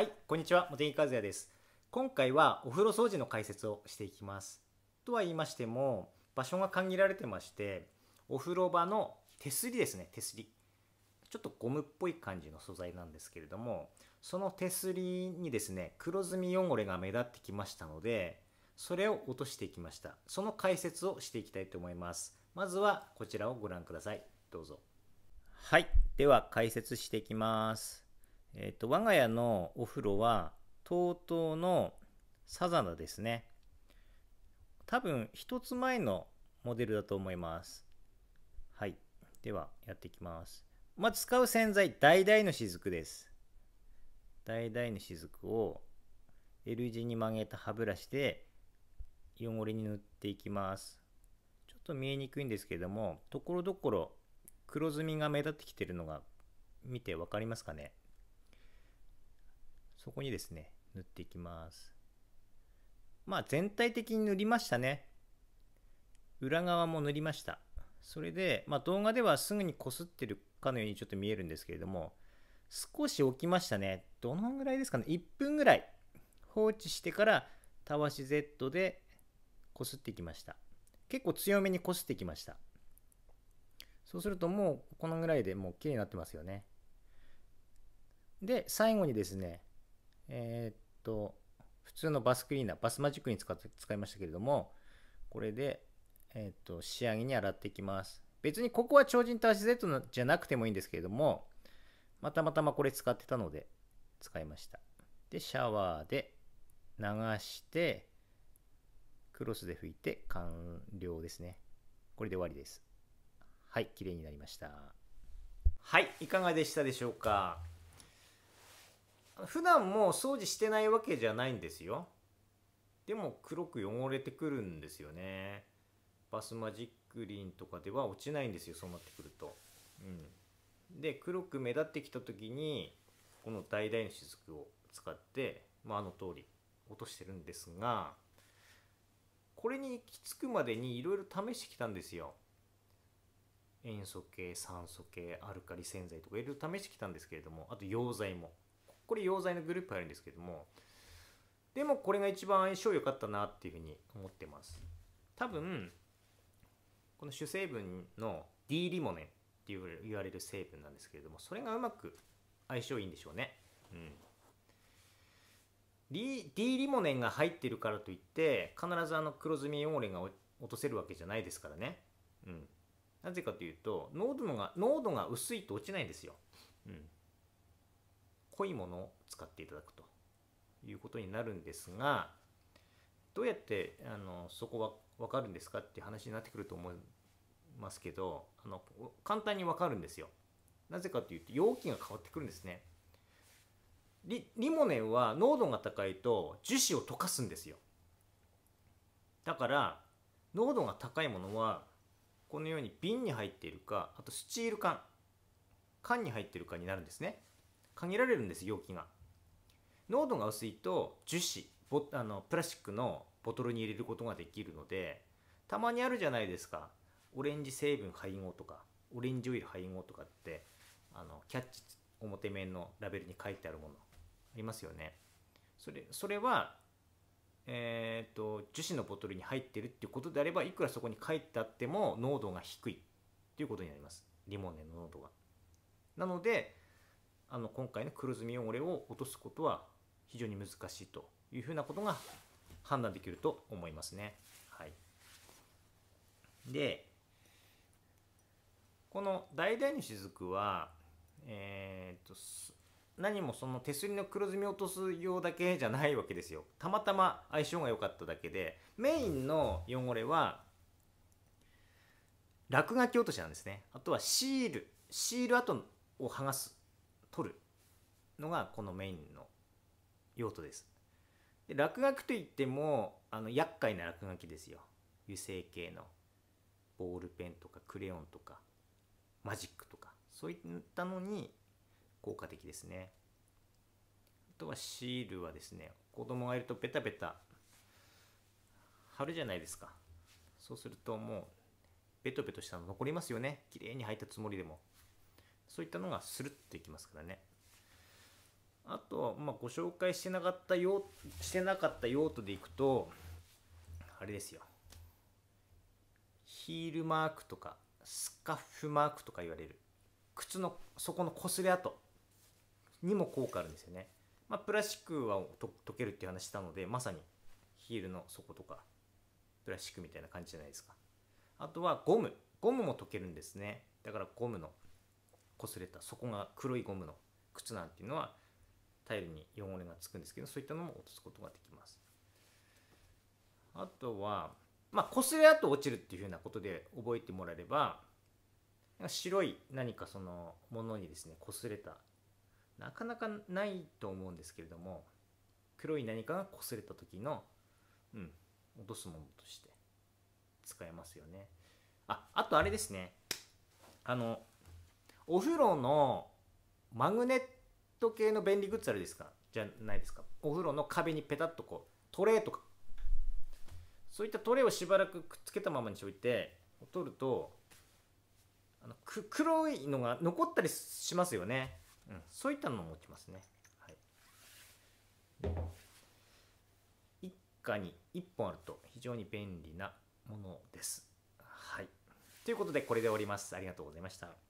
はい、こんにちは、茂木和也です。今回はお風呂掃除の解説をしていきます。とは言いましても、場所が限られてまして、お風呂場の手すりですね、手すり。ちょっとゴムっぽい感じの素材なんですけれども、その手すりにですね、黒ずみ汚れが目立ってきましたので、それを落としていきました。その解説をしていきたいと思います。まずはこちらをご覧ください。どうぞ。はい、では解説していきます。我が家のお風呂は TOTO のサザナですね。多分一つ前のモデルだと思います。はい、ではやっていきます。まず使う洗剤、橙の滴です。橙の滴を L 字に曲げた歯ブラシで汚れに塗っていきます。ちょっと見えにくいんですけれども、ところどころ黒ずみが目立ってきているのが見て分かりますかね。そこにですね、塗っていきます。まあ全体的に塗りましたね。裏側も塗りました。それで、まあ動画ではすぐにこすってるかのようにちょっと見えるんですけれども、少し置きましたね。どのぐらいですかね。1分ぐらい放置してから、たわし Z でこすってきました。結構強めにこすってきました。そうするともうこのぐらいでもう綺麗になってますよね。で、最後にですね、普通のバスクリーナー、バスマジックに使いましたけれども、これで、仕上げに洗っていきます。別にここは超人たわし Z じゃなくてもいいんですけれども、またまたまこれ使ってたので使いました。で、シャワーで流して、クロスで拭いて完了ですね。これで終わりです。はい、綺麗になりました。はい、いかがでしたでしょうか。普段も掃除してないわけじゃないんですよ。でも黒く汚れてくるんですよね。バスマジックリンとかでは落ちないんですよ、そうなってくると。うん、で、黒く目立ってきた時にこの橙の滴を使って、まあ、あの通り落としてるんですが、これに行き着くまでにいろいろ試してきたんですよ。塩素系、酸素系、アルカリ洗剤とかいろいろ試してきたんですけれども、あと溶剤も。これ溶剤のグループあるんですけども、でもこれが一番相性良かったなっていうふうに思ってます。多分この主成分の D リモネンって言われる成分なんですけれども、それがうまく相性いいんでしょうね。うん、D リモネンが入ってるからといって必ず黒ずみ汚れが落とせるわけじゃないですからね。うん、なぜかというと濃度が薄いと落ちないんですよ。うん、濃いものを使っていただくということになるんですが、どうやってそこは分かるんですかって話になってくると思いますけど、簡単に分かるんですよ。なぜかというと容器が変わってくるんですね。リモネンは濃度が高いと樹脂を溶かすんですよ。だから濃度が高いものはこのように瓶に入っているか、あとスチール缶に入っているかになるんですね。限られるんです容器が。濃度が薄いと樹脂プラスチックのボトルに入れることができるので、たまにあるじゃないですか、オレンジ成分配合とかオレンジオイル配合とかって、キャッチ表面のラベルに書いてあるものありますよね。それは、樹脂のボトルに入ってるっていうことであれば、いくらそこに書いてあっても濃度が低いっていうことになります、リモネンの濃度が。なので今回の黒ずみ汚れを落とすことは非常に難しいというふうなことが判断できると思いますね。はい、でこの橙の滴は、何もその手すりの黒ずみを落とす用だけじゃないわけですよ。たまたま相性が良かっただけで、メインの汚れは落書き落としなんですね。あとはシール跡を剥がす、取るのがこのメインの用途です。で、落書きといっても厄介な落書きですよ。油性系のボールペンとかクレヨンとかマジックとか、そういったのに効果的ですね。あとはシールはですね、子供がいるとペタペタ貼るじゃないですか。そうするともうベトベトしたの残りますよね。綺麗に入ったつもりでもそういったのがスルッといきますからね。あと、ご紹介してなかった用途でいくと、あれですよ。ヒールマークとか、スカフマークとか言われる。靴の底の擦れ跡にも効果あるんですよね。プラスチックは溶けるっていう話したので、まさにヒールの底とか、プラスチックみたいな感じじゃないですか。あとはゴム。ゴムも溶けるんですね。だからゴムの擦れた、底が黒いゴムの靴なんていうのは、タイルに汚れがつくんですけど、そういったのも落とすことができます。あとは、擦れ跡落ちるっていうふうなことで覚えてもらえれば、白い何かそのものにですね、擦れた、なかなかないと思うんですけれども、黒い何かが擦れた時の、落とすものとして使えますよね。あとあれですね、お風呂のマグネット系の便利グッズあるですかじゃないですか。お風呂の壁にペタッとこうトレーとか、そういったトレーをしばらくくっつけたままにしておいて取ると、黒いのが残ったりしますよね。そういったのも落ちますね。一家に1本あると非常に便利なものです。ということでこれで終わります。ありがとうございました。